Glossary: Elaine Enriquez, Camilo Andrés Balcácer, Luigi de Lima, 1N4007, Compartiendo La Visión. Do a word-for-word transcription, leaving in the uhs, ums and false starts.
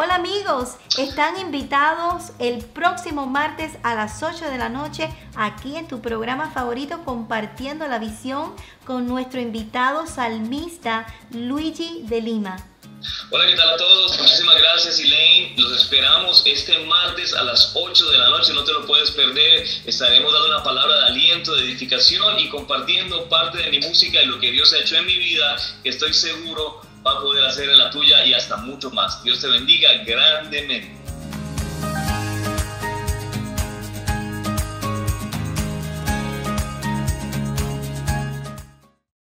Hola amigos, están invitados el próximo martes a las ocho de la noche aquí en tu programa favorito Compartiendo la Visión con nuestro invitado salmista Luigi de Lima. Hola, ¿qué tal a todos? Muchísimas gracias, Elaine. Los esperamos este martes a las ocho de la noche, no te lo puedes perder. Estaremos dando una palabra de aliento, de edificación y compartiendo parte de mi música y lo que Dios ha hecho en mi vida, que estoy seguro va a poder hacer en la tuya y hasta mucho más. Dios te bendiga grandemente.